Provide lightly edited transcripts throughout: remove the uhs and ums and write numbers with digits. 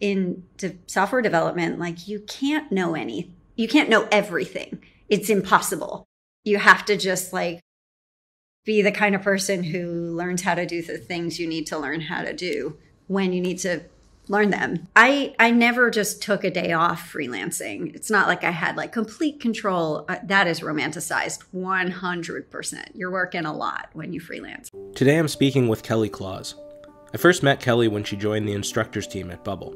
in software development, like you can't know everything. It's impossible. You have to just like be the kind of person who learns how to do the things you need to learn how to do when you need to learn them. I never just took a day off freelancing. It's not like I had like complete control. That is romanticized 100%. You're working a lot when you freelance. Today I'm speaking with Kelly Claus. I first met Kelly when she joined the instructors team at Bubble.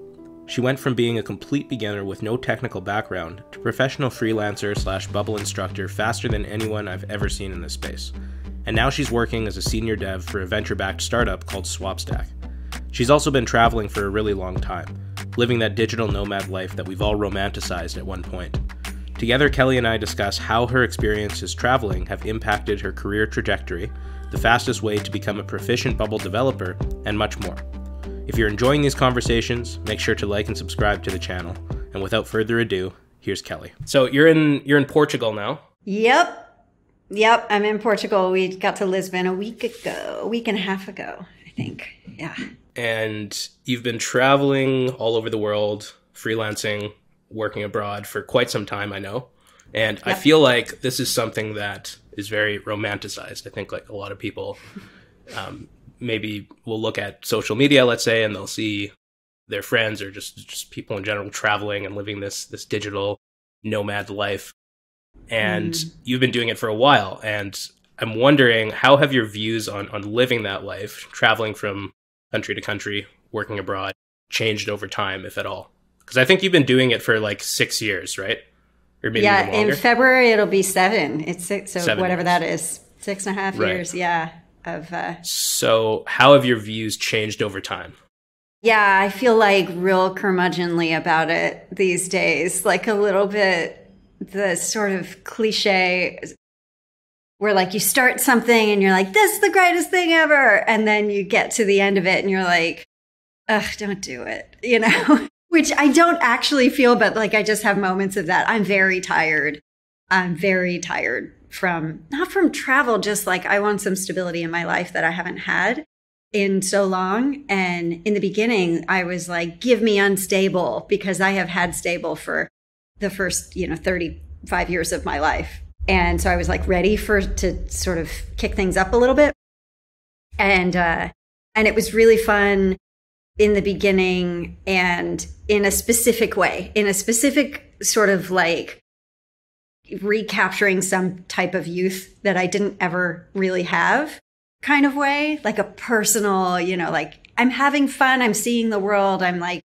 She went from being a complete beginner with no technical background to professional freelancer / Bubble instructor faster than anyone I've ever seen in this space. And now she's working as a senior dev for a venture-backed startup called Swapstack. She's also been traveling for a really long time, living that digital nomad life that we've all romanticized at one point. Together, Kelly and I discuss how her experiences traveling have impacted her career trajectory, the fastest way to become a proficient Bubble developer, and much more. If you're enjoying these conversations, make sure to like and subscribe to the channel. And without further ado, here's Kelly. So you're in Portugal now? Yep, I'm in Portugal. We got to Lisbon a week and a half ago, I think. Yeah. And you've been traveling all over the world, freelancing, working abroad for quite some time, I know. And yep. I feel like this is something that is very romanticized. I think like a lot of people maybe will look at social media, let's say, and they'll see their friends or just people in general traveling and living this digital nomad life. And you've been doing it for a while. And I'm wondering, how have your views on living that life, traveling from country to country, working abroad, changed over time, if at all? Because I think you've been doing it for like 6 years, right? Or maybe yeah, even longer. In February, it'll be 7. It's 6, so 7 years. That is. 6.5 right. years, yeah. So how have your views changed over time? Yeah, I feel like real curmudgeonly about it these days, like a little bit. The sort of cliche where like you start something and you're like, this is the greatest thing ever. And then you get to the end of it and you're like, ugh, don't do it, you know, which I don't actually feel, but like, I just have moments of that. I'm very tired. I'm very tired not from travel, just like I want some stability in my life that I haven't had in so long. And in the beginning, I was like, give me unstable, because I have had stable for the first, 35 years of my life. And so I was like ready to sort of kick things up a little bit. And it was really fun in the beginning and in a specific way, in a specific sort of like recapturing some type of youth that I didn't ever really have kind of way, like a personal, like I'm having fun, I'm seeing the world, I'm like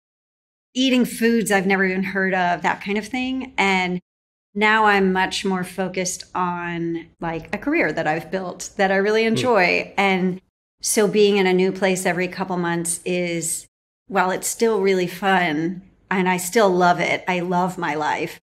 eating foods I've never even heard of, that kind of thing. And now I'm much more focused on like a career that I've built that I really enjoy. And so being in a new place every couple months is, while it's still really fun and I still love it, I love my life,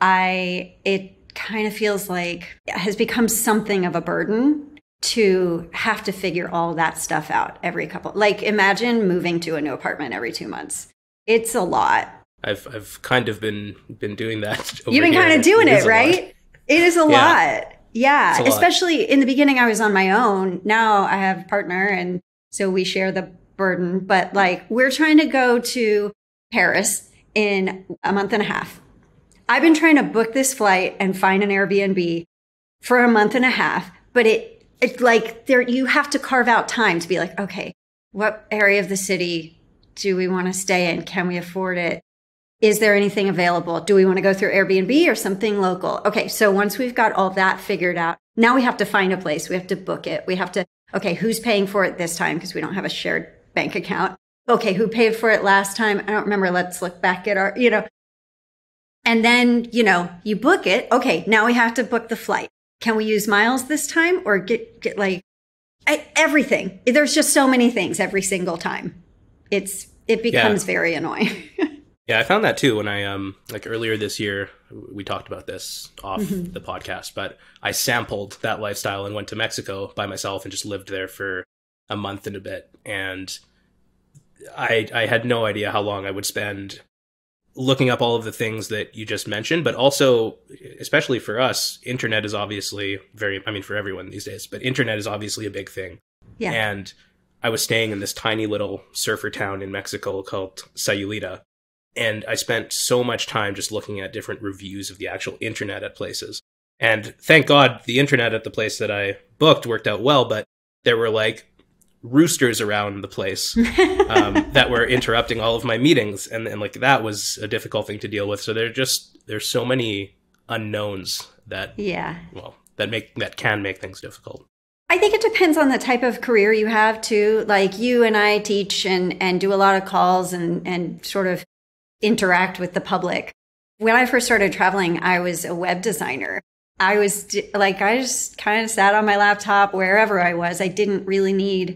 it kind of feels like it has become something of a burden to have to figure all that stuff out every couple. Like imagine moving to a new apartment every 2 months. It's a lot. I've kind of been doing that. You've been kind of doing it, right? It is a lot. Yeah. Especially in the beginning, I was on my own. Now I have a partner, and so we share the burden. But like, we're trying to go to Paris in a month and a half. I've been trying to book this flight and find an Airbnb for a month and a half. But it's like you have to carve out time to be like, okay, what area of the city do we want to stay in? Can we afford it? Is there anything available? Do we want to go through Airbnb or something local? Okay, so once we've got all that figured out, now we have to find a place. We have to book it. We have to, okay, who's paying for it this time? Because we don't have a shared bank account. Okay, who paid for it last time? I don't remember. Let's look back at our, And then, you book it. Okay, now we have to book the flight. Can we use miles this time or get like everything? There's just so many things every single time. It becomes very annoying. Yeah, I found that too when I like earlier this year, we talked about this off the podcast, but I sampled that lifestyle and went to Mexico by myself and just lived there for a month and a bit, and I had no idea how long I would spend looking up all of the things that you just mentioned, but also, especially for us, internet is obviously for everyone these days, but internet is obviously a big thing. Yeah. And I was staying in this tiny little surfer town in Mexico called Sayulita, And I spent so much time just looking at different reviews of the actual internet at places. And thank God the internet at the place that I booked worked out well, but there were like roosters around the place that were interrupting all of my meetings. And like that was a difficult thing to deal with. So there's so many unknowns that, yeah, well, that can make things difficult. I think it depends on the type of career you have too. Like you and I teach and do a lot of calls and sort of interact with the public. When I first started traveling, I was a web designer. I was like, I just kind of sat on my laptop wherever I was. I didn't really need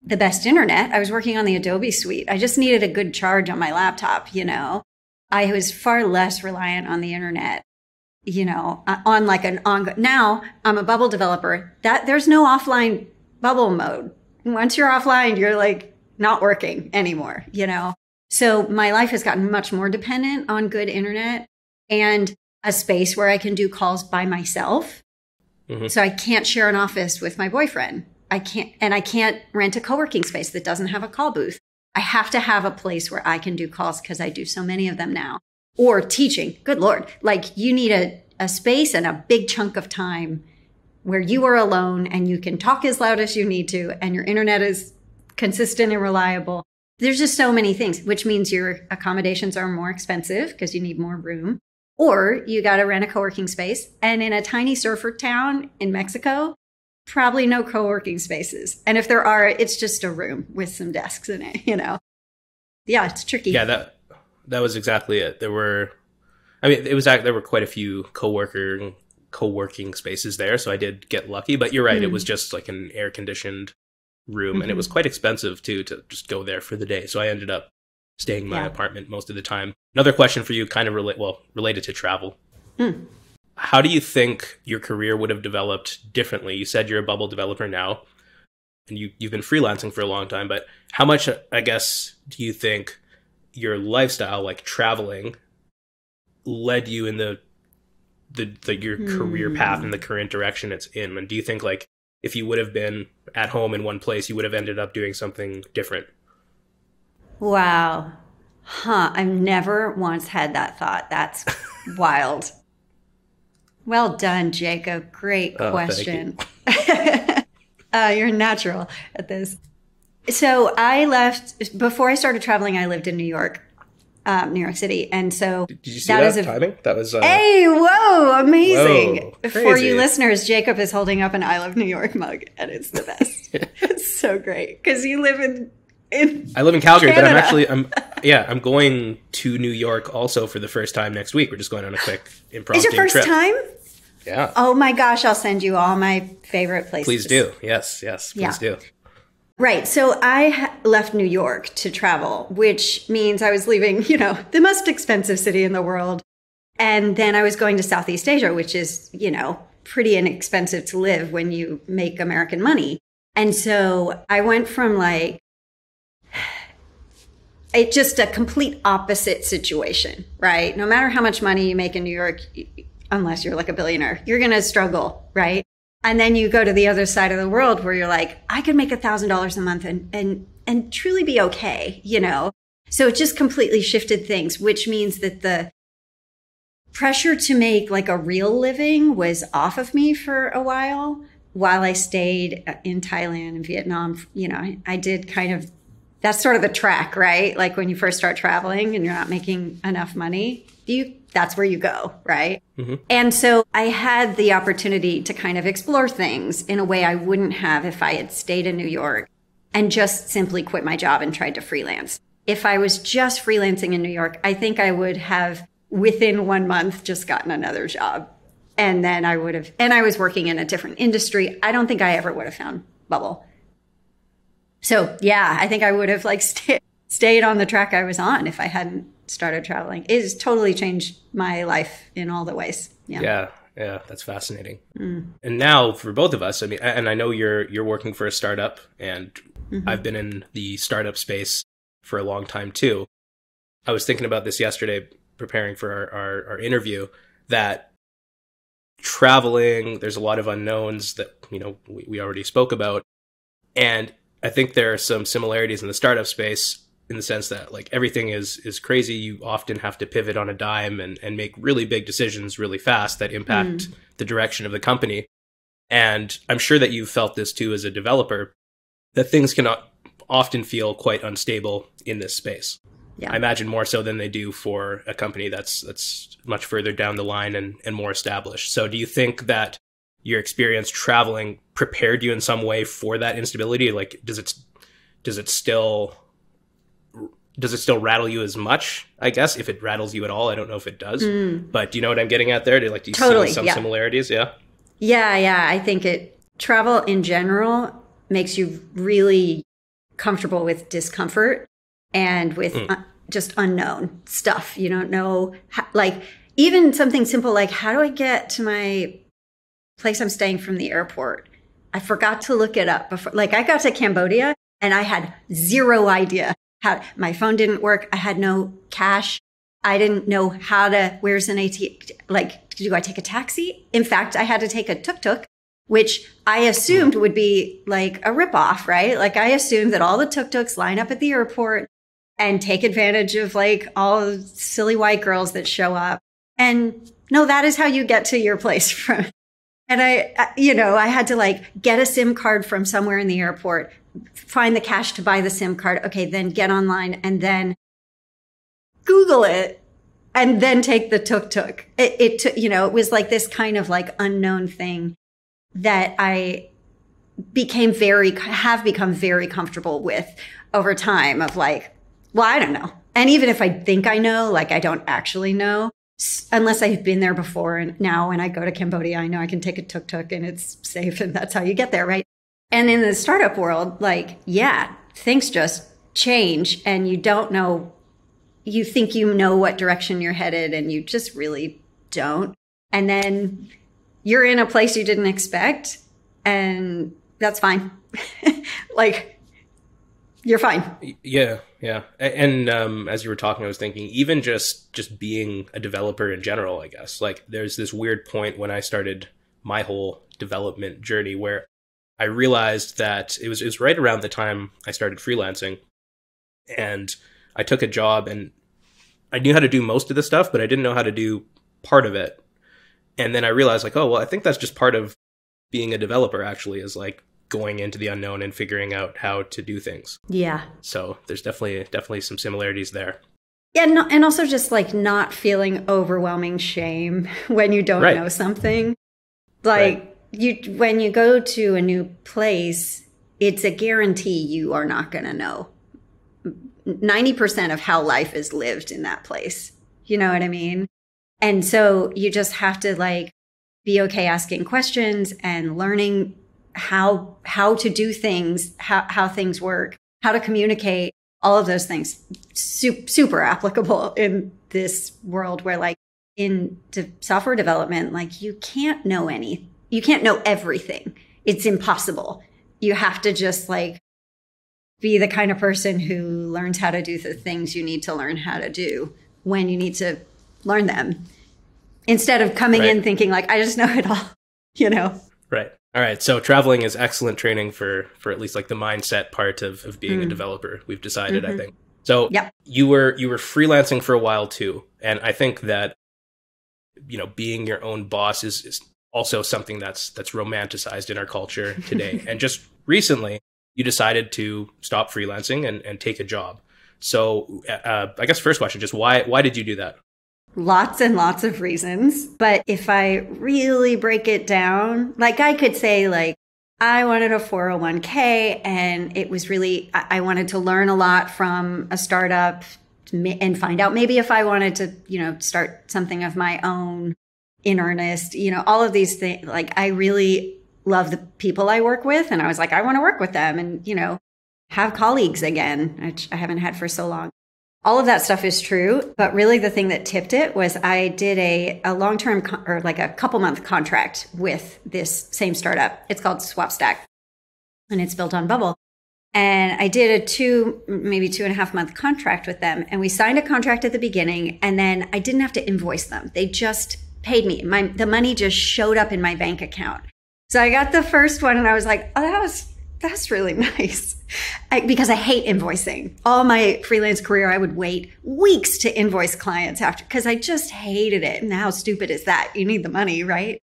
the best internet. I was working on the Adobe suite. I just needed a good charge on my laptop, you know. I was far less reliant on the internet, you know, on like an ongoing. Now I'm a Bubble developer. That there's no offline Bubble mode. Once you're offline, you're like not working anymore, you know. So my life has gotten much more dependent on good internet and a space where I can do calls by myself. Mm-hmm. So I can't share an office with my boyfriend. I can't rent a co-working space that doesn't have a call booth. I have to have a place where I can do calls because I do so many of them now. Or teaching, good Lord, like you need a space and a big chunk of time where you are alone and you can talk as loud as you need to and your internet is consistent and reliable. There's just so many things, which means your accommodations are more expensive because you need more room. Or you got to rent a co-working space. And in a tiny surfer town in Mexico, probably no co-working spaces. And if there are, it's just a room with some desks in it, you know? Yeah, it's tricky. Yeah, that was exactly it. There were quite a few co-working spaces there. So I did get lucky, but you're right. Mm-hmm. It was just like an air conditioned room. Mm-hmm. And it was quite expensive too, to just go there for the day. So I ended up staying in my apartment most of the time. Another question for you, kind of related to travel. Mm. How do you think your career would have developed differently? You said you're a Bubble developer now, and you've been freelancing for a long time, but how much, I guess, do you think your lifestyle, like traveling, led you in your career path and the current direction it's in? And do you think, like, if you would have been at home in one place, you would have ended up doing something different? Wow. Huh. I've never once had that thought. That's wild. Well done, Jacob. Great question. Thank you. You're natural at this. So I left, before I started traveling, I lived in New York City. And so did you see that timing? That was hey, whoa, amazing. Whoa, for you listeners, Jacob is holding up an I Love New York mug and it's the best. It's so great because you live I live in Calgary, Canada. But I'm going to New York also for the first time next week. We're just going on a quick impromptu trip. Is your first time? Yeah. Oh my gosh, I'll send you all my favorite places. Please do. Yes, please do. Right. So I left New York to travel, which means I was leaving, you know, the most expensive city in the world. And then I was going to Southeast Asia, which is, you know, pretty inexpensive to live when you make American money. And so I went from like, it's just a complete opposite situation, right? No matter how much money you make in New York, unless you're like a billionaire, you're going to struggle, right? And then you go to the other side of the world where you're like, I could make $1,000 a month and truly be okay, you know? So it just completely shifted things, which means that the pressure to make like a real living was off of me for a while I stayed in Thailand and Vietnam. You know, I did kind of, that's sort of the track, right? Like when you first start traveling and you're not making enough money, that's where you go, right? Mm-hmm. And so I had the opportunity to kind of explore things in a way I wouldn't have if I had stayed in New York and just simply quit my job and tried to freelance. If I was just freelancing in New York, I think I would have within 1 month just gotten another job. And then I would have, and I was working in a different industry. I don't think I ever would have found Bubble. So yeah, I think I would have like stayed on the track I was on if I hadn't started traveling. It has totally changed my life in all the ways. Yeah, that's fascinating. Mm. And now for both of us, I mean, and I know you're working for a startup, and mm-hmm. I've been in the startup space for a long time too. I was thinking about this yesterday, preparing for our interview, that traveling, there's a lot of unknowns that, you know, we already spoke about, and I think there are some similarities in the startup space in the sense that like everything is crazy. You often have to pivot on a dime and make really big decisions really fast that impact the direction of the company. And I'm sure that you've felt this too as a developer, that things can often feel quite unstable in this space. Yeah. I imagine more so than they do for a company that's much further down the line and more established. So do you think that your experience traveling prepared you in some way for that instability? Like, does it still rattle you as much? I guess if it rattles you at all, I don't know if it does. But do you know what I'm getting at there? Do you totally see some similarities? Yeah. I think travel in general makes you really comfortable with discomfort and with just unknown stuff. You don't know, like even something simple like, how do I get to my place I'm staying from the airport? I forgot to look it up before. Like I got to Cambodia and I had zero idea how. My phone didn't work. I had no cash. I didn't know how to. Where's an ATM? Like, do I take a taxi? In fact, I had to take a tuk-tuk, which I assumed would be like a ripoff, right? Like I assumed that all the tuk-tuks line up at the airport and take advantage of like all the silly white girls that show up. And no, that is how you get to your place from. And I had to like get a SIM card from somewhere in the airport, find the cash to buy the SIM card. Okay, then get online and then Google it and then take the tuk-tuk. It was like this kind of like unknown thing that I have become very comfortable with over time of like, well, I don't know. And even if I think I know, like I don't actually know. Unless I've been there before. And now when I go to Cambodia, I know I can take a tuk-tuk and it's safe and that's how you get there, right? And in the startup world, like, yeah, things just change and you don't know, you think you know what direction you're headed and you just really don't. And then you're in a place you didn't expect and that's fine. Like, you're fine. Yeah. Yeah. And as you were talking, I was thinking even just being a developer in general, I guess, like there's this weird point when I started my whole development journey where I realized that it was right around the time I started freelancing and I took a job and I knew how to do most of the stuff, but I didn't know how to do part of it. And then I realized like, oh, well, I think that's just part of being a developer actually is like going into the unknown and figuring out how to do things. Yeah. So there's definitely some similarities there. Yeah. And also just like not feeling overwhelming shame when you don't know something. Like when you go to a new place, it's a guarantee you are not going to know 90% of how life is lived in that place. You know what I mean? And so you just have to like be okay asking questions and learning how to do things, how things work, how to communicate, all of those things. Super applicable in this world where like in software development, like you can't know everything. It's impossible. You have to just like be the kind of person who learns how to do the things you need to learn how to do when you need to learn them instead of coming in thinking like, I just know it all, you know? Right. All right. So traveling is excellent training for at least like the mindset part of being a developer. We've decided, I think. So you were freelancing for a while too. And I think that, you know, being your own boss is also something that's romanticized in our culture today. And just recently you decided to stop freelancing and take a job. So I guess first question, just why did you do that? Lots and lots of reasons. But if I really break it down, like I could say like, I wanted a 401k and it was really, I wanted to learn a lot from a startup and find out maybe if I wanted to, you know, start something of my own in earnest, you know, all of these things. Like I really love the people I work with. And I was like, I want to work with them and, you know, have colleagues again, which I haven't had for so long. All of that stuff is true, but really the thing that tipped it was I did a long-term or like a couple-month contract with this same startup. It's called Swapstack, and it's built on Bubble. And I did a maybe 2.5 month contract with them, and we signed a contract at the beginning, and then I didn't have to invoice them. They just paid me. The money just showed up in my bank account. So I got the first one, and I was like, oh, that was that's really nice. Because I hate invoicing. All my freelance career, I would wait weeks to invoice clients after, because I just hated it. And how stupid is that? You need the money, right?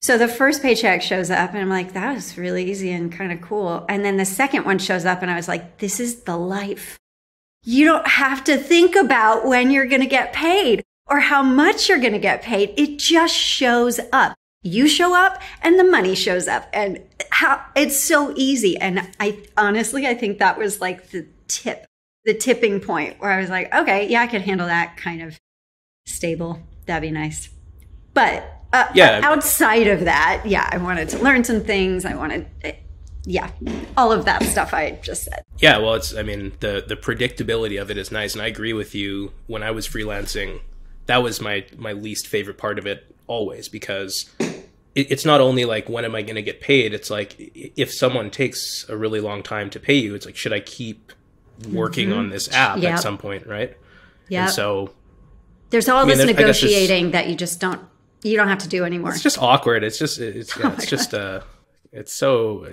So the first paycheck shows up and I'm like, that was really easy and kind of cool. And then the second one shows up and I was like, this is the life. You don't have to think about when you're going to get paid or how much you're going to get paid. It just shows up. You show up and the money shows up, and how it's so easy. And I think that was like the tipping point where I was like, okay, yeah, I could handle that kind of stable. That'd be nice. But outside of that, yeah, I wanted to learn some things. I wanted, all of that stuff I just said. Yeah, well, the predictability of it is nice. And I agree with you. When I was freelancing, that was my least favorite part of it always, because it's not only like, when am I going to get paid? It's like, if someone takes a really long time to pay you, it's like, should I keep working on this app at some point, right? Yeah. So there's all this negotiating that you just don't. You don't have to do anymore. It's just awkward. It's so,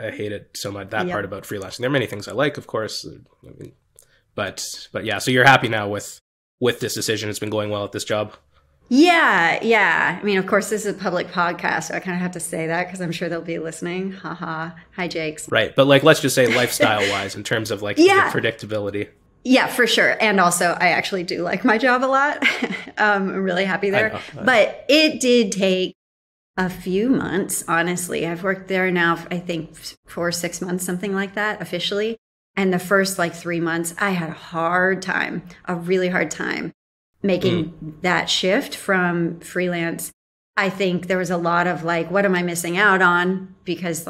I hate it so much, that part about freelancing. There are many things I like, of course, but yeah, so you're happy now with this decision. It's been going well at this job. Yeah. Yeah. I mean, of course this is a public podcast, so I kind of have to say that, cause I'm sure they'll be listening. Haha. Hi, Jakes. Right. But like, let's just say lifestyle wise in terms of like the predictability. Yeah, for sure. And also, I actually do like my job a lot. I'm really happy there. I know. But it did take a few months, honestly. I've worked there now, I think, 4 or 6 months, something like that, officially. And the first, 3 months, I had a really hard time making that shift from freelance. I think there was a lot of, what am I missing out on? Because,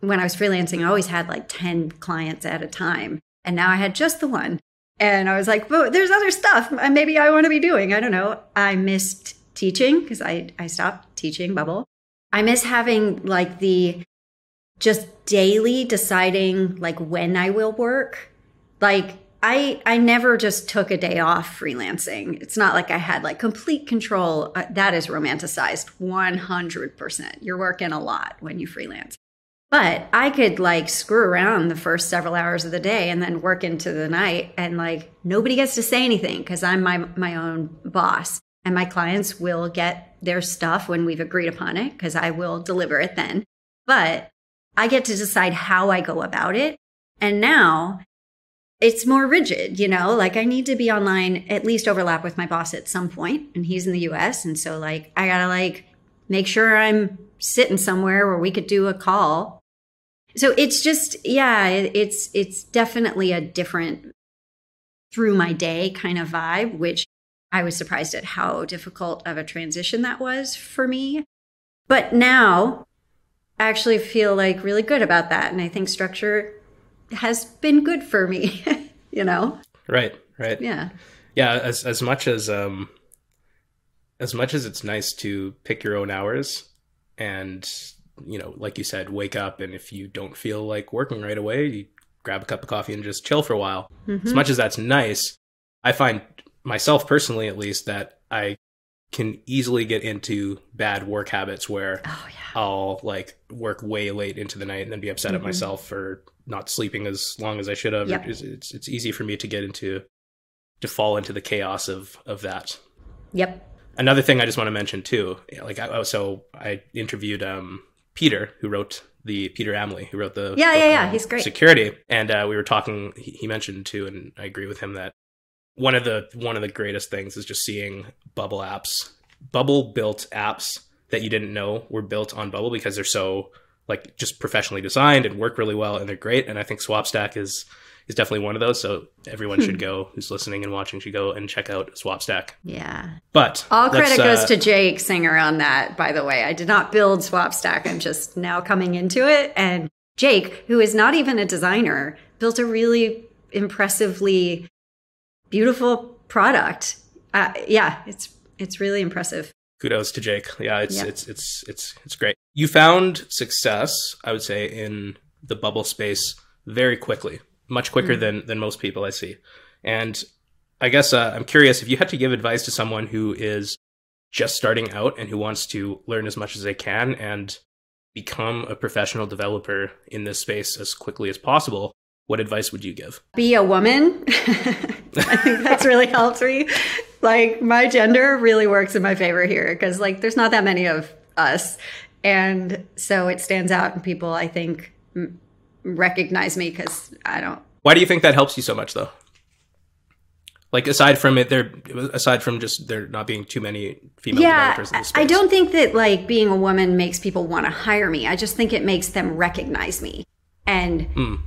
when I was freelancing, I always had, 10 clients at a time. And now I had just the one. And I was like, well, there's other stuff maybe I want to be doing. I don't know. I missed teaching because I stopped teaching Bubble. I miss having the just daily deciding when I will work. I never just took a day off freelancing. It's not like I had complete control. That is romanticized 100%. You're working a lot when you freelance. But I could screw around the first several hours of the day and then work into the night, and nobody gets to say anything because I'm my own boss, and my clients will get their stuff when we've agreed upon it because I will deliver it then. But I get to decide how I go about it. And now it's more rigid, I need to be online, at least overlap with my boss at some point, and he's in the US. And so I gotta make sure I'm sitting somewhere where we could do a call. So it's just, it's definitely a different through my day kind of vibe, which I was surprised at how difficult of a transition that was for me. But now I actually feel really good about that. And I think structure has been good for me, Right, right. Yeah. Yeah, as much as it's nice to pick your own hours and, like you said, wake up, and if you don't feel like working right away, you grab a cup of coffee and just chill for a while. Mm-hmm. As much as that's nice, I find myself personally, at least, that I can easily get into bad work habits where I'll work way late into the night and then be upset at myself for not sleeping as long as I should have. Yep. It's easy for me to get into, to fall into the chaos of that. Yep. Another thing I just want to mention too, I interviewed Peter, Peter Amelie, who wrote the book. He's great. Security, and we were talking. He mentioned too, and I agree with him, that one of the greatest things is just seeing Bubble apps, Bubble built apps that you didn't know were built on Bubble, because they're so just professionally designed and work really well, and they're great. And I think Swapstack is definitely one of those. So everyone should go, who's listening and watching, should go and check out Swapstack. Yeah. But all credit goes to Jake Singer on that, by the way. I did not build Swapstack. I'm just now coming into it. And Jake, who is not even a designer, built a really impressively beautiful product. It's really impressive. Kudos to Jake. Yeah, it's great. You found success, I would say, in the Bubble space very quickly. Much quicker than most people I see. And I guess I'm curious, if you had to give advice to someone who is just starting out and who wants to learn as much as they can and become a professional developer in this space as quickly as possible, what advice would you give? Be a woman. I think that's really helped me. Like, my gender really works in my favor here, because like there's not that many of us. And so it stands out, and people, I think, recognize me because I don't. Why do you think that helps you so much, though? Like, aside from just there not being too many female developers in the space. I don't think that like being a woman makes people want to hire me. I just think it makes them recognize me. And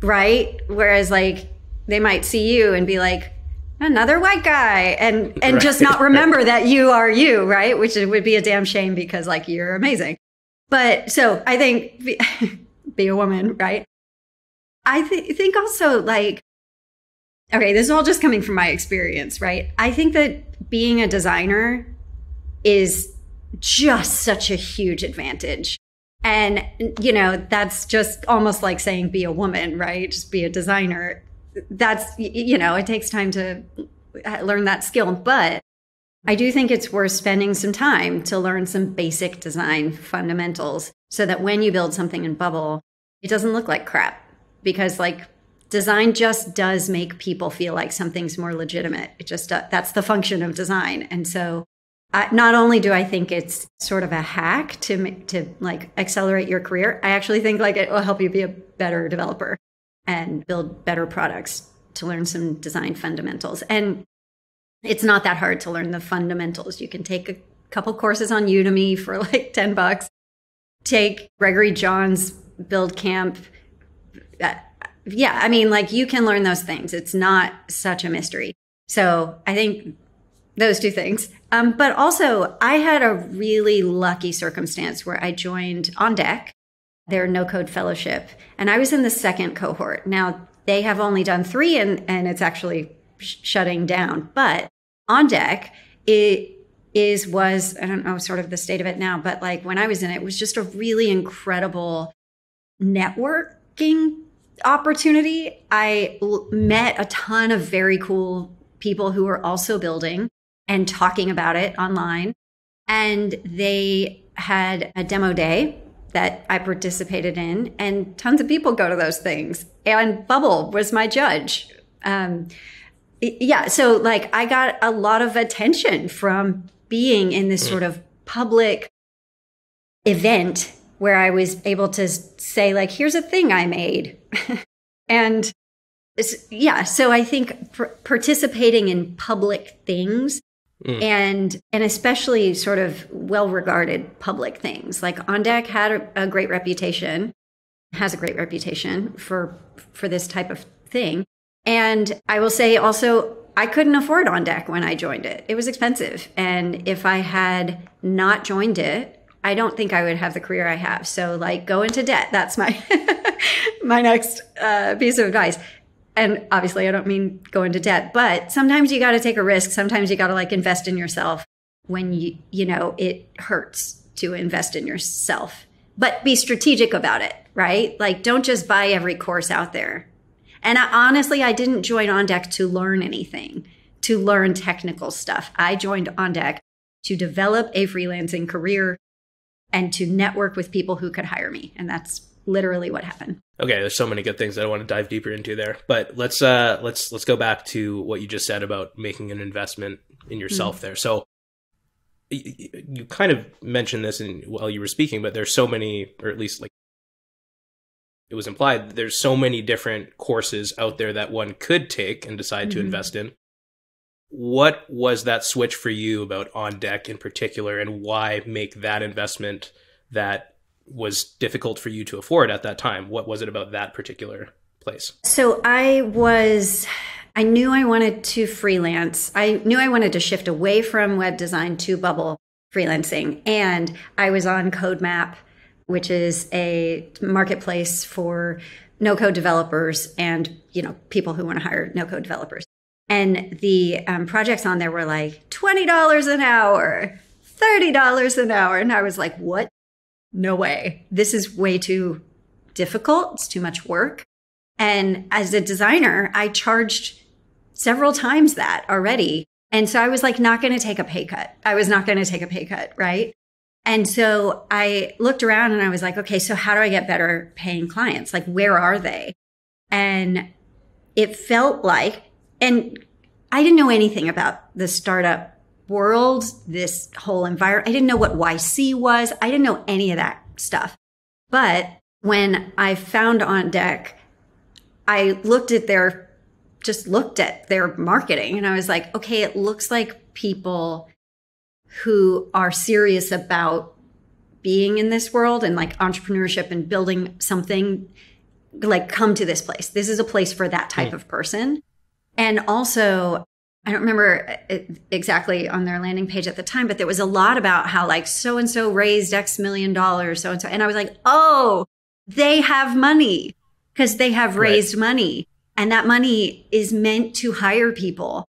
right? Whereas like they might see you and be like, another white guy, and right. Just not remember that you are you, right? Which would be a damn shame, because like you're amazing. But so I think be a woman, right? I think also like, okay, this is all just coming from my experience, right? I think that being a designer is just such a huge advantage. And, you know, that's just almost like saying be a woman, right? Just be a designer. That's, you know, it takes time to learn that skill. But I do think it's worth spending some time to learn some basic design fundamentals, so that when you build something in Bubble, it doesn't look like crap. Because like, design just does make people feel like something's more legitimate. It just does. That's the function of design. And so not only do I think it's sort of a hack to like accelerate your career, I actually think like it will help you be a better developer and build better products, to learn some design fundamentals. And it's not that hard to learn the fundamentals. You can take a couple courses on Udemy for like $10, take Gregory John's Build Camp. Yeah, I mean, like, you can learn those things. It's not such a mystery. So I think those two things. But also, I had a really lucky circumstance where I joined OnDeck, their no-code fellowship, and I was in the second cohort. Now, they have only done 3, and it's actually shutting down. But OnDeck, was, I don't know, sort of the state of it now, but like when I was in it, it was just a really incredible networking opportunity. I met a ton of very cool people who were also building and talking about it online. And they had a demo day that I participated in, and tons of people go to those things. And Bubble was my judge. Yeah, so like I got a lot of attention from being in this sort of public event where I was able to say, like, here's a thing I made. And yeah, so I think participating in public things and especially sort of well-regarded public things, like OnDeck had has a great reputation for this type of thing. And I will say also, I couldn't afford OnDeck when I joined it. It was expensive. And if I had not joined it, I don't think I would have the career I have. So like, go into debt. That's my my next piece of advice. And obviously I don't mean go into debt, but sometimes you got to take a risk. Sometimes you got to like invest in yourself when you know, it hurts to invest in yourself, but be strategic about it, right? Like, don't just buy every course out there. And I honestly didn't join OnDeck to learn anything, to learn technical stuff. I joined OnDeck to develop a freelancing career and to network with people who could hire me. And that's literally what happened. Okay, there's so many good things that I want to dive deeper into there. But let's go back to what you just said about making an investment in yourself there. So you kind of mentioned this while you were speaking, but there's so many, or at least like it was implied, that there's so many different courses out there that one could take and decide to invest in. What was that switch for you about OnDeck in particular, and why make that investment that was difficult for you to afford at that time? What was it about that particular place? So I knew I wanted to freelance. I knew I wanted to shift away from web design to Bubble freelancing. And I was on Codemap, which is a marketplace for no-code developers and, you know, people who want to hire no-code developers. And the projects on there were like $20 an hour, $30 an hour. And I was like, what? No way. This is way too difficult. It's too much work. And as a designer, I charged several times that already. And so I was like, not going to take a pay cut. I was not going to take a pay cut, right? And so I looked around and I was like, okay, so how do I get better paying clients? Like, where are they? And it felt like, and I didn't know anything about the startup world, this whole environment. I didn't know what YC was. I didn't know any of that stuff. But when I found OnDeck, I looked at their marketing and I was like, okay, it looks like people who are serious about being in this world and like entrepreneurship and building something, like come to this place. This is a place for that type of person. And also, I don't remember exactly on their landing page at the time, but there was a lot about how like so-and-so raised X million dollars, so-and-so. And I was like, oh, they have money because they have raised money. And that money is meant to hire people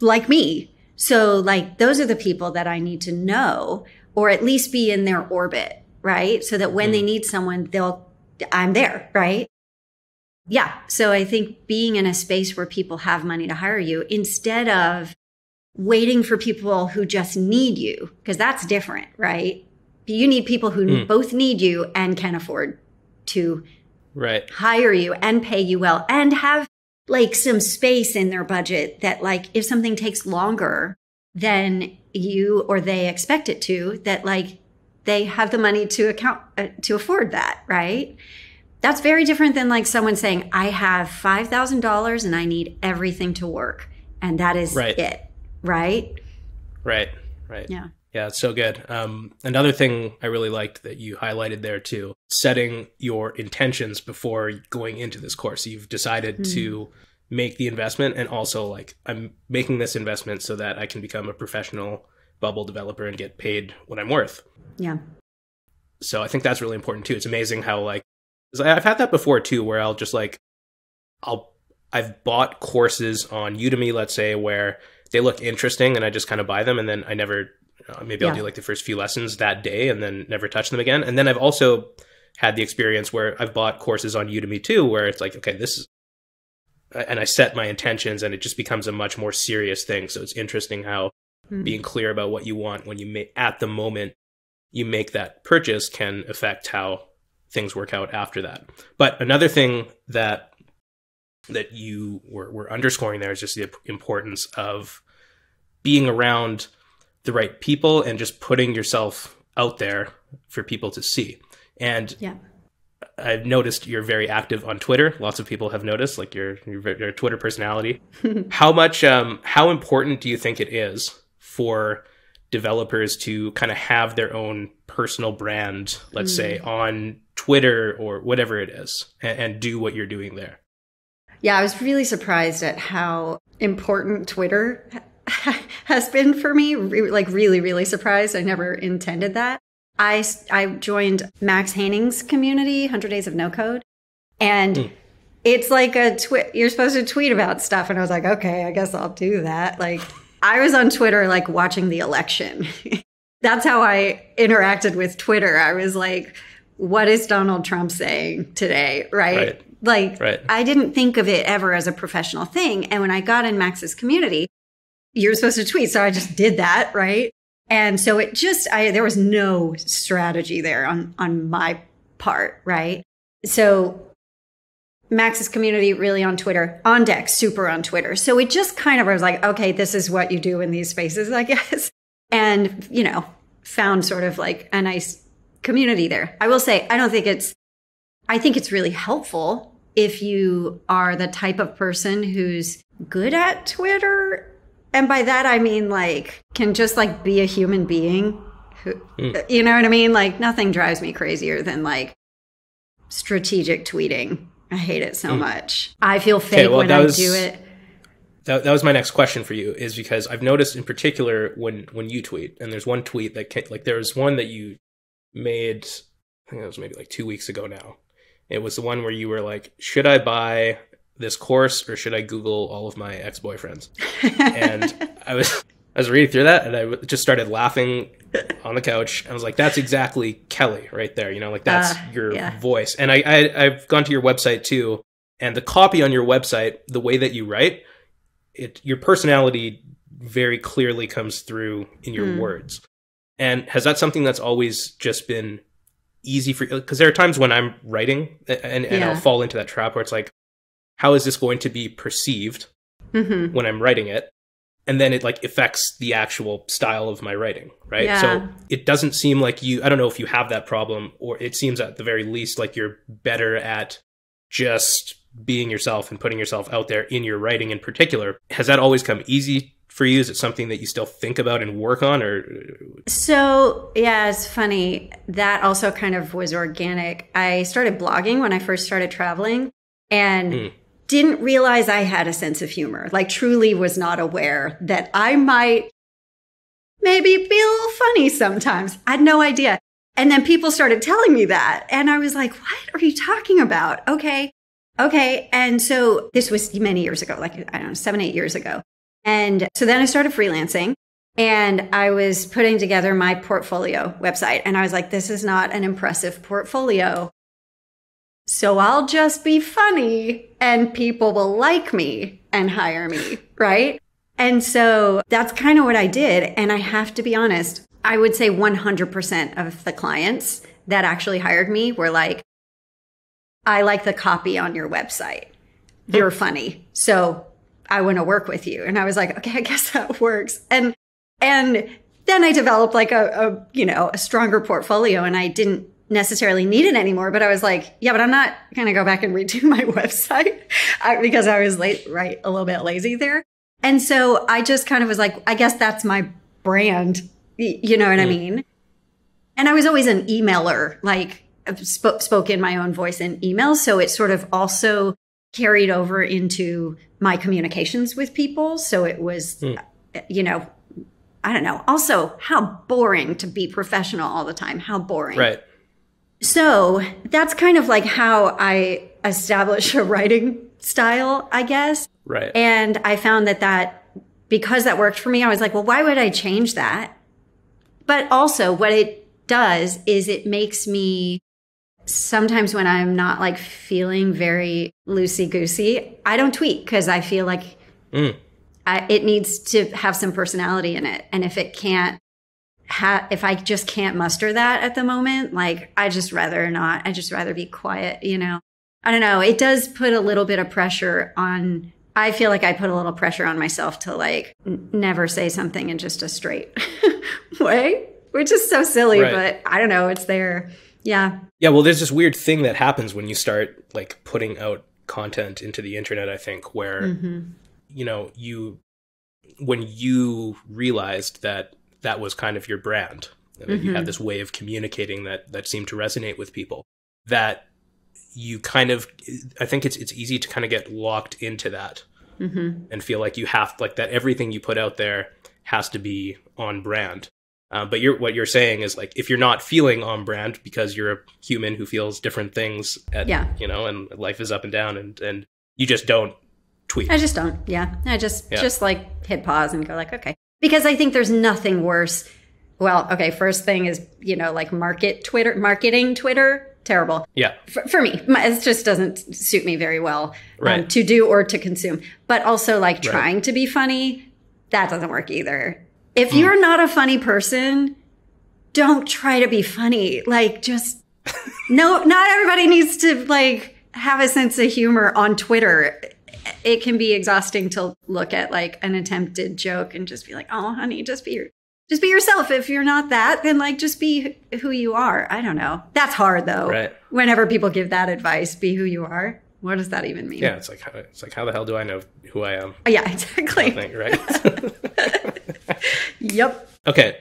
like me. So like, those are the people that I need to know, or at least be in their orbit, right? So that when they need someone, I'm there, right? Yeah. So I think being in a space where people have money to hire you instead of waiting for people who just need you, because that's different, right? You need people who both need you and can afford to hire you and pay you well and have like some space in their budget that like if something takes longer than you or they expect it to, that like they have the money to afford that, right? That's very different than like someone saying, I have $5,000 and I need everything to work. And that is it, right? Right, right. Yeah. Yeah, it's so good. Another thing I really liked that you highlighted there too, setting your intentions before going into this course. You've decided to make the investment and also like, I'm making this investment so that I can become a professional Bubble developer and get paid what I'm worth. Yeah. So I think that's really important too. It's amazing how like, I've had that before too, where I'll just like, I've bought courses on Udemy, let's say, where they look interesting and I just kind of buy them. And then I never, maybe I'll do like the first few lessons that day and then never touch them again. And then I've also had the experience where I've bought courses on Udemy too, where it's like, okay, this is, and I set my intentions and it just becomes a much more serious thing. So it's interesting how being clear about what you want when you at the moment you make that purchase can affect how things work out after that. But another thing that you were underscoring there is just the importance of being around the right people and just putting yourself out there for people to see. And I've noticed you're very active on Twitter. Lots of people have noticed, like you're a Twitter personality. How important do you think it is for developers to kind of have their own personal brand, let's say on Twitter or whatever it is, and do what you're doing there? Yeah, I was really surprised at how important Twitter has been for me. Like really, really surprised. I never intended that. I joined Max Hanning's community, 100 Days of No Code. And it's like a tweet. You're supposed to tweet about stuff. And I was like, okay, I guess I'll do that. Like I was on Twitter, like watching the election. That's how I interacted with Twitter. I was like, what is Donald Trump saying today? Right? Like I didn't think of it ever as a professional thing. And when I got in Max's community, you're supposed to tweet. So I just did that, right? And so it just, there was no strategy there on my part, right? So Max's community really on Twitter, OnDeck, super on Twitter. So it just kind of, I was like, okay, this is what you do in these spaces, I guess. And, you know, found sort of like a nice community there. I will say, I think it's really helpful if you are the type of person who's good at Twitter. And by that, I mean, like, can just like be a human being who, you know what I mean? Like nothing drives me crazier than like strategic tweeting. I hate it so much. I feel fake when I do it. That was my next question for you, is because I've noticed in particular when you tweet, and there's one tweet that there was one that you made, I think it was maybe like 2 weeks ago now. It was the one where you were like, should I buy this course or should I Google all of my ex-boyfriends? And I was reading through that and I just started laughing on the couch. I was like, that's exactly Kelly right there. You know, like that's your voice. And I've gone to your website too. And the copy on your website, the way that you write it, your personality very clearly comes through in your words. And has that something that's always just been easy for you? Because there are times when I'm writing and I'll fall into that trap where it's like, how is this going to be perceived when I'm writing it? And then it like affects the actual style of my writing, right? Yeah. So it doesn't seem like you, I don't know if you have that problem, or it seems at the very least like you're better at just being yourself and putting yourself out there in your writing in particular. Has that always come easy for you? Is it something that you still think about and work on, or? So yeah, it's funny. That also kind of was organic. I started blogging when I first started traveling and didn't realize I had a sense of humor, like truly was not aware that I might maybe be a little funny sometimes. I had no idea. And then people started telling me that. And I was like, what are you talking about? Okay. Okay. And so this was many years ago, like, I don't know, 7, 8 years ago. And so then I started freelancing and I was putting together my portfolio website. And I was like, this is not an impressive portfolio. So I'll just be funny and people will like me and hire me, right? And so that's kind of what I did. And I have to be honest, I would say 100% of the clients that actually hired me were like, I like the copy on your website. You're funny. So I want to work with you. And I was like, okay, I guess that works. And then I developed like a you know, a stronger portfolio, and I didn't necessarily need it anymore. But I was like, yeah, but I'm not going to go back and redo my website because I was late, right? A little bit lazy there. And so I just kind of was like, I guess that's my brand. You know what I mean? And I was always an emailer, like spoke in my own voice in email. So it sort of also carried over into my communications with people. So it was, you know, I don't know. Also, how boring to be professional all the time. How boring. Right. So that's kind of like how I establish a writing style, I guess. Right. And I found that because that worked for me, I was like, well, why would I change that? But also what it does is it makes me, sometimes when I'm not like feeling very loosey-goosey, I don't tweet because I feel like it needs to have some personality in it. And if it can't, if I just can't muster that at the moment, like I just rather not, I just rather be quiet, you know, I don't know. It does put a little bit of pressure on, I feel like I put a little pressure on myself to like never say something in just a straight way, which is so silly, right. But I don't know, it's there. Yeah. Yeah. Well, there's this weird thing that happens when you start like putting out content into the internet, I think, where, you know, when you realized that that was kind of your brand, and that you had this way of communicating that seemed to resonate with people, that you kind of, I think it's easy to kind of get locked into that and feel like you have, like that everything you put out there has to be on brand. But what you're saying is like, if you're not feeling on brand because you're a human who feels different things, and, you know, and life is up and down, and you just don't tweet. I just don't. Yeah. I just like hit pause and go like, okay. Because I think there's nothing worse. Well, okay. First thing is, you know, like marketing Twitter. Terrible. Yeah. For me, it just doesn't suit me very well to do or to consume, but also like trying to be funny. That doesn't work either. If you're not a funny person, don't try to be funny. Like just no, not everybody needs to like have a sense of humor on Twitter. It can be exhausting to look at like an attempted joke and just be like, oh honey, just be yourself. If you're not that, then like, just be who you are. I don't know. That's hard though. Right. Whenever people give that advice, be who you are. What does that even mean? Yeah. It's like, how the hell do I know who I am? Yeah, exactly. Think, right. Yep. Okay.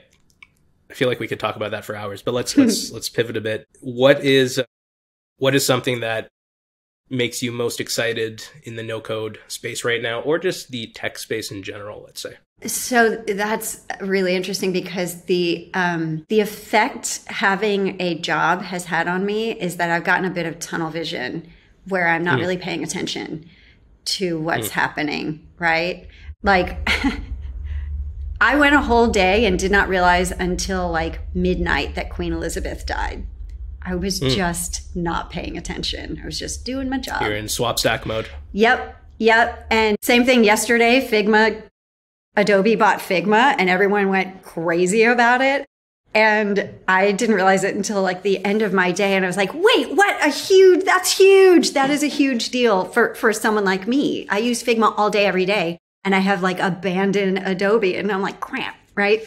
I feel like we could talk about that for hours, but let's pivot a bit. What is something that makes you most excited in the no-code space right now, or just the tech space in general, let's say? So that's really interesting because the effect having a job has had on me is that I've gotten a bit of tunnel vision where I'm not really paying attention to what's happening, right? Like I went a whole day and did not realize until like midnight that Queen Elizabeth died. I was just not paying attention. I was just doing my job. You're in Swapstack mode. Yep. Yep. And same thing yesterday, Adobe bought Figma and everyone went crazy about it. And I didn't realize it until like the end of my day. And I was like, wait, what a huge, that's huge. That is a huge deal for someone like me. I use Figma all day, every day. And I have like abandoned Adobe and I'm like, crap, right?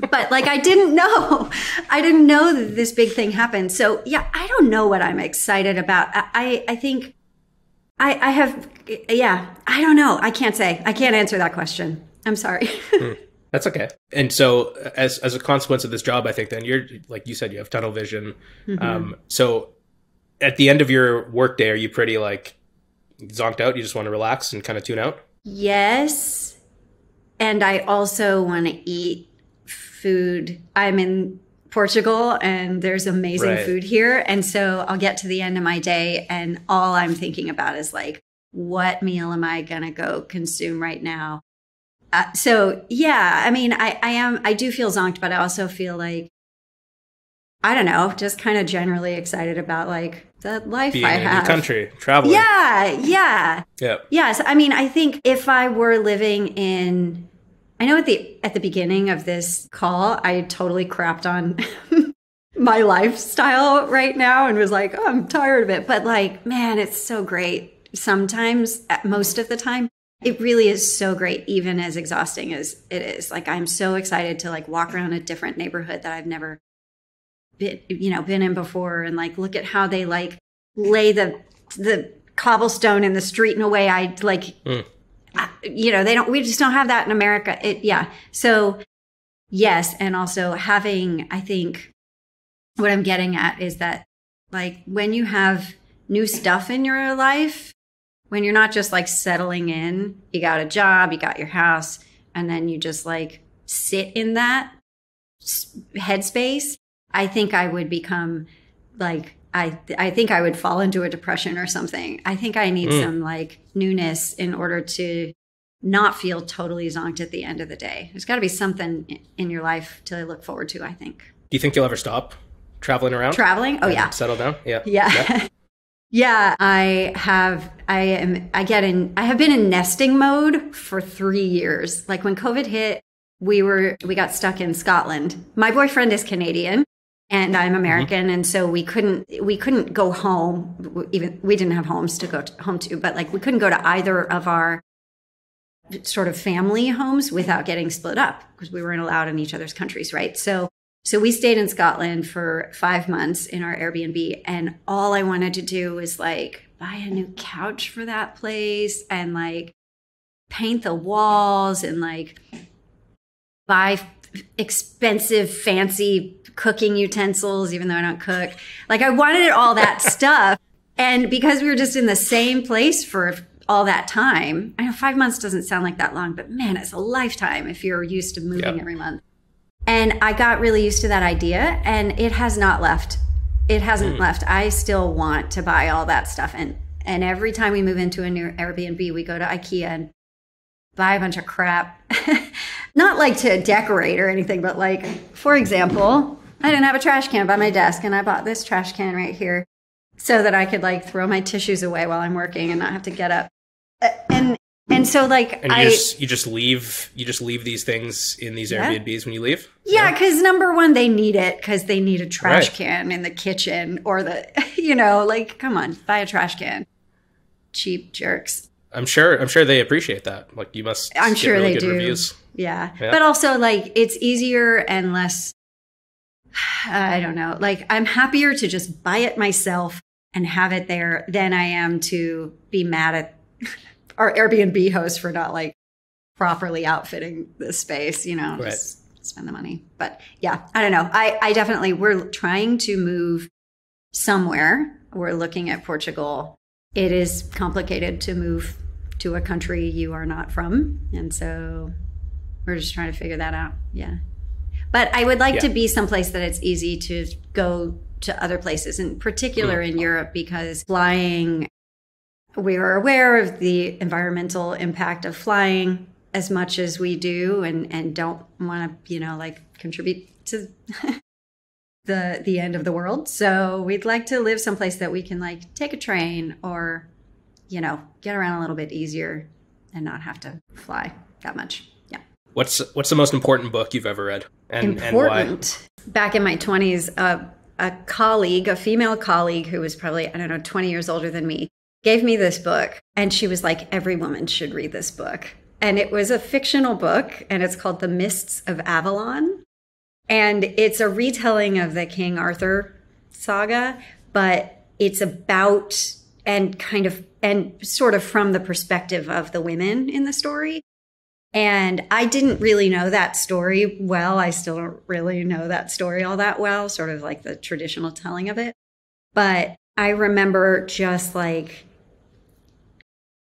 But like, I didn't know that this big thing happened. So yeah, I don't know what I'm excited about. I don't know. I can't say, I can't answer that question. I'm sorry. That's okay. And so as a consequence of this job, I think then you're, like you said, you have tunnel vision. Mm-hmm. So at the end of your work day, are you pretty like zonked out? You just want to relax and kind of tune out? Yes. And I also want to eat food. I'm in Portugal and there's amazing food here. And so I'll get to the end of my day and all I'm thinking about is like, what meal am I going to go consume right now? So yeah, I mean, I do feel zonked, but I also feel like, I don't know, just kind of generally excited about like the life being I have. In the country, traveling. Yeah. Yes. I mean, I think if I were living in, I know at the beginning of this call, I totally crapped on my lifestyle right now and was like, oh, I'm tired of it. But like, man, it's so great. Sometimes, most of the time. It really is so great, even as exhausting as it is. Like, I'm so excited to like walk around a different neighborhood that I've never been in before. And like, look at how they like lay the cobblestone in the street in a way I like, we just don't have that in America. So yes. And also having, I think what I'm getting at is that like when you have new stuff in your life, when you're not just like settling in, you got a job, you got your house, and then you just like sit in that headspace, I think I would become like, I think I would fall into a depression or something. I think I need some like newness in order to not feel totally zonked at the end of the day. There's got to be something in your life to look forward to, I think. Do you think you'll ever stop traveling around? Traveling? Oh, yeah. Settle down? Yeah. Yeah, I have been in nesting mode for 3 years. Like when COVID hit, we got stuck in Scotland. My boyfriend is Canadian and I'm American. And so we couldn't go home. Even we didn't have homes to go home to, but like we couldn't go to either of our sort of family homes without getting split up because we weren't allowed in each other's countries. Right. So we stayed in Scotland for 5 months in our Airbnb, and all I wanted to do was like buy a new couch for that place and like paint the walls and like buy expensive, fancy cooking utensils, even though I don't cook. Like I wanted all that stuff. And because we were just in the same place for all that time, I know 5 months doesn't sound like that long, but man, it's a lifetime if you're used to moving every month. And I got really used to that idea and it has not left. It hasn't left. I still want to buy all that stuff. And every time we move into a new Airbnb, we go to IKEA and buy a bunch of crap. Not like to decorate or anything, but like, for example, I didn't have a trash can by my desk and I bought this trash can right here so that I could like throw my tissues away while I'm working and not have to get up. And so like you just leave these things in these Airbnbs when you leave? Yeah, because number one, they need it because they need a trash can in the kitchen or the, like, come on, buy a trash can. Cheap jerks. I'm sure they appreciate that. Like you must I'm sure really they good do. Reviews. Yeah. But also like it's easier and less, I don't know, like I'm happier to just buy it myself and have it there than I am to be mad at our Airbnb host for not like properly outfitting the space, just spend the money. But yeah, I don't know. I definitely, we're trying to move somewhere. We're looking at Portugal. It is complicated to move to a country you are not from. And so we're just trying to figure that out. Yeah. But I would like to be someplace that it's easy to go to other places, in particular in Europe, because flying, we are aware of the environmental impact of flying as much as we do and don't want to, contribute to the end of the world. So we'd like to live someplace that we can like take a train or, get around a little bit easier and not have to fly that much. Yeah. What's the most important book you've ever read? And why? Back in my 20s, a female colleague who was probably, I don't know, 20 years older than me, gave me this book. And she was like, every woman should read this book. And it was a fictional book, and it's called The Mists of Avalon. And it's a retelling of the King Arthur saga, but it's about and sort of from the perspective of the women in the story. And I didn't really know that story well. I still don't really know that story all that well, sort of like the traditional telling of it. But I remember just like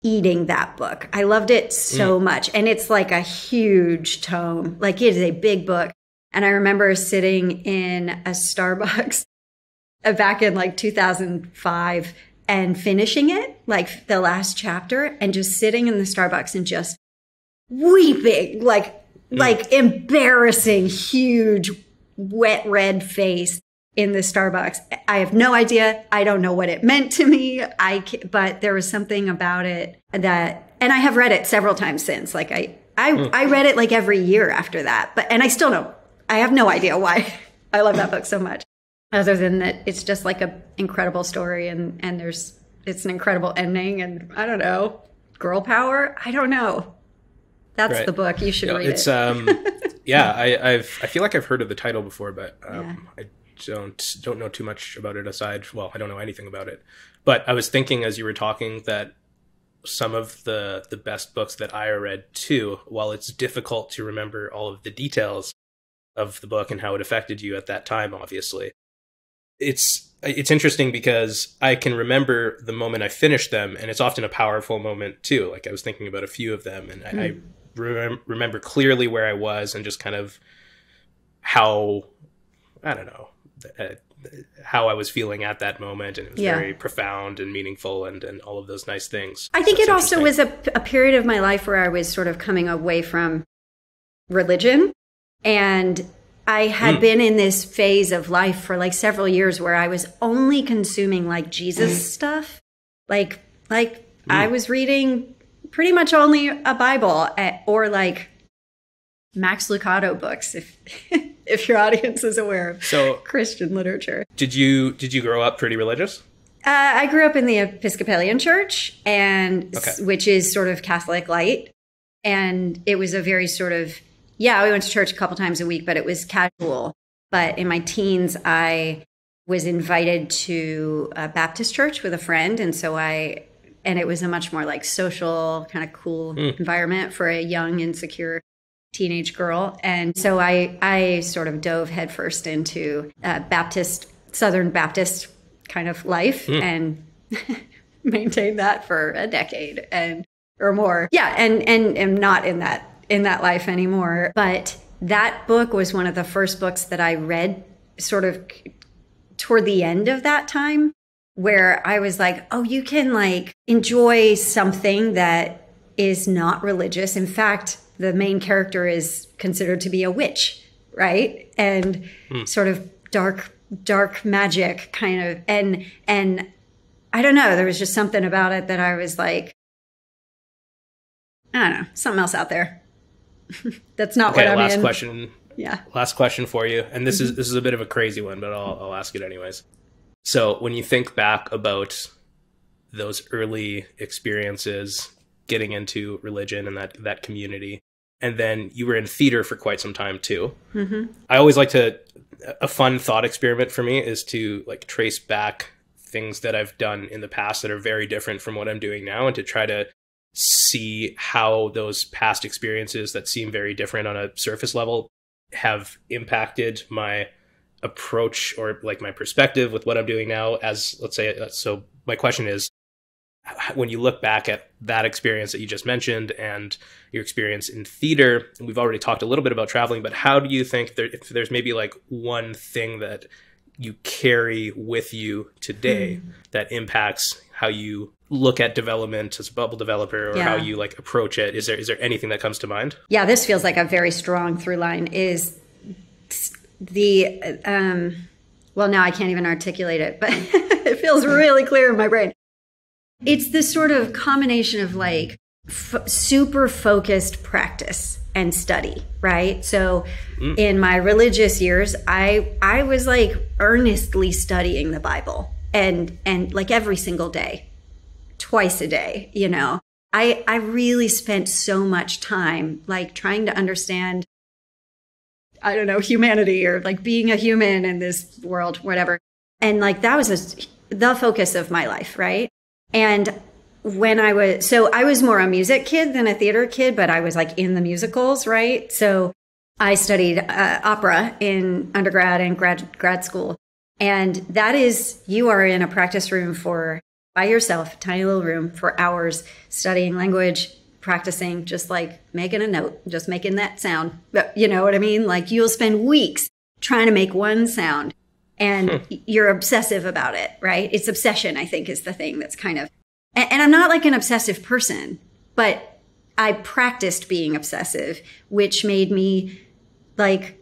eating that book. I loved it so much. And it's like a huge tome. Like it is a big book. And I remember sitting in a Starbucks back in like 2005 and finishing it, like the last chapter, and just sitting in the Starbucks and just weeping, like embarrassing, huge, wet, red face in the Starbucks. I have no idea. I don't know what it meant to me. But there was something about it that, and I have read it several times since. Like I read it like every year after that, and I still don't. I have no idea why I love that book so much, other than that it's just like an incredible story and it's an incredible ending, and I don't know, girl power. I don't know. That's right. The book. You should read it. Yeah, I feel like I've heard of the title before, but I don't know too much about it aside. Well, I don't know anything about it, but I was thinking as you were talking that some of the best books that I read too, while it's difficult to remember all of the details of the book and how it affected you at that time, obviously. It's interesting because I can remember the moment I finished them, and it's often a powerful moment too. Like I was thinking about a few of them, and I remember clearly where I was and just kind of how, I don't know, how I was feeling at that moment. And it was very profound and meaningful and all of those nice things. I think it also was a period of my life where I was sort of coming away from religion. And I had been in this phase of life for like several years where I was only consuming like Jesus stuff. Like I was reading pretty much only a Bible or like Max Lucado books, if your audience is aware of Christian literature. Did you grow up pretty religious? I grew up in the Episcopalian church, and which is sort of Catholic light. And it was a very sort of, yeah, we went to church a couple times a week, but it was casual. But in my teens, I was invited to a Baptist church with a friend. And so and it was a much more like social, kind of cool environment for a young, insecure teenage girl. And so I sort of dove headfirst into Southern Baptist kind of life and maintained that for a decade or more. Yeah, and am not in that life anymore. But that book was one of the first books that I read sort of toward the end of that time, where I was like, oh, you can like enjoy something that is not religious. In fact, the main character is considered to be a witch, right? And sort of dark magic kind of, and I don't know, there was just something about it that I was like, I don't know, something else out there. That's not what I'm in. Question. Yeah. Last question for you. And this is a bit of a crazy one, but I'll ask it anyways. So when you think back about those early experiences, getting into religion and that community, and then you were in theater for quite some time too. I always like to, a fun thought experiment for me is to like trace back things that I've done in the past that are very different from what I'm doing now, and to try to see how those past experiences that seem very different on a surface level have impacted my approach or like my perspective with what I'm doing now. As let's say, so my question is, when you look back at that experience that you just mentioned and your experience in theater, and we've already talked a little bit about traveling, but how do you think if there's maybe like one thing that you carry with you today that impacts how you look at development as a Bubble developer, or how you like approach it? Is there anything that comes to mind? Yeah, this feels like a very strong through line is the, well, now I can't even articulate it, but it feels really clear in my brain. It's this sort of combination of like super focused practice and study, right? So in my religious years, I was like earnestly studying the Bible and like every single day, twice a day, you know. I really spent so much time like trying to understand, I don't know, humanity or like being a human in this world, whatever. And like that was the focus of my life, right? And when I was, so I was more a music kid than a theater kid, but I was like in the musicals, right? So I studied opera in undergrad and grad school. And that is, you are in a practice room for, by yourself, tiny little room for hours, studying language, practicing, just like making a note, just making that sound. You know what I mean? Like you'll spend weeks trying to make one sound and you're obsessive about it, right? It's obsession, I think, is the thing that's kind of, and I'm not like an obsessive person, but I practiced being obsessive, which made me like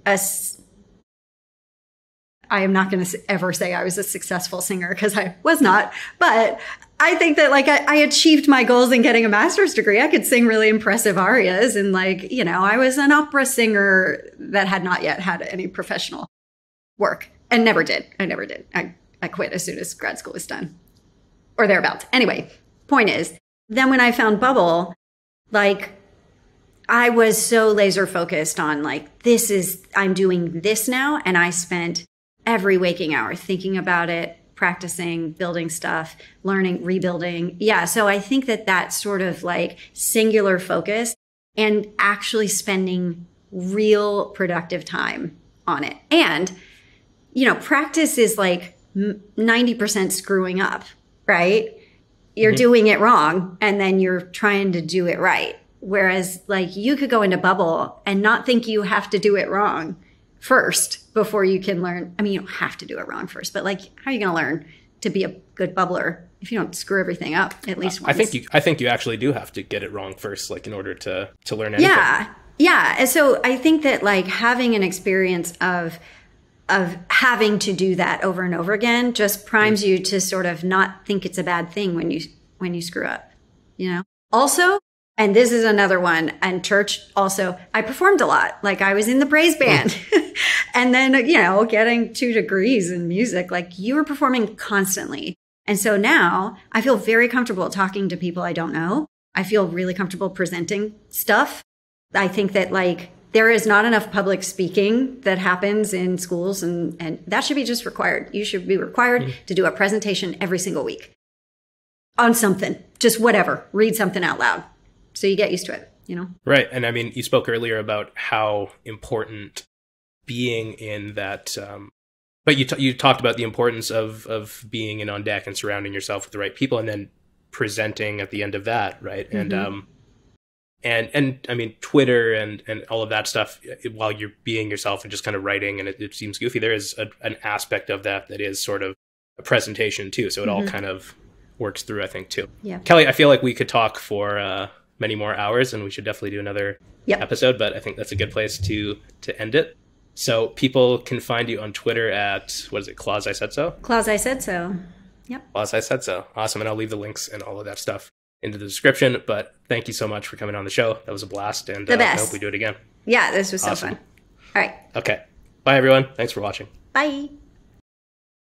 I am not going to ever say I was a successful singer because I was not. But I think that like I achieved my goals in getting a master's degree. I could sing really impressive arias. And like, you know, I was an opera singer that had not yet had any professional work and never did. I never did. I quit as soon as grad school was done. Or thereabouts. Anyway, point is, then when I found Bubble, like I was so laser focused on like, this is, I'm doing this now. And I spent every waking hour thinking about it, practicing, building stuff, learning, rebuilding. Yeah. So I think that that sort of like singular focus and actually spending real productive time on it. And, you know, practice is like 90% screwing up. Right? You're doing it wrong and then you're trying to do it right. Whereas like you could go into Bubble and not think you have to do it wrong first before you can learn. I mean, you don't have to do it wrong first, but like how are you going to learn to be a good bubbler if you don't screw everything up at least once? I think you actually do have to get it wrong first, like in order to learn anything. Yeah. And so I think that like having an experience of having to do that over and over again just primes you to sort of not think it's a bad thing when you screw up, you know? Also, and this is another one, and church also, I performed a lot. Like I was in the praise band and then, you know, getting 2 degrees in music, like you were performing constantly. And so now I feel very comfortable talking to people I don't know. I feel really comfortable presenting stuff. I think that like, there is not enough public speaking that happens in schools, and that should be just required. You should be required to do a presentation every single week on something, just whatever, read something out loud. So you get used to it, you know? Right. And I mean, you spoke earlier about how important being in that, but you talked about the importance of being in OnDeck and surrounding yourself with the right people and then presenting at the end of that, right? Mm-hmm. And I mean, Twitter and all of that stuff, while you're being yourself and just kind of writing, and it seems goofy, there is an aspect of that that is sort of a presentation too. So it all kind of works through, I think, too. Yeah. Kelly, I feel like we could talk for many more hours, and we should definitely do another episode, but I think that's a good place to end it. So people can find you on Twitter at, what is it, ClausISaidSo? ClausISaidSo. Yep. ClausISaidSo. Awesome. And I'll leave the links and all of that stuff into the description, but thank you so much for coming on the show. That was a blast, and I hope we do it again. Yeah, this was awesome. So fun. All right. Okay. Bye, everyone. Thanks for watching. Bye.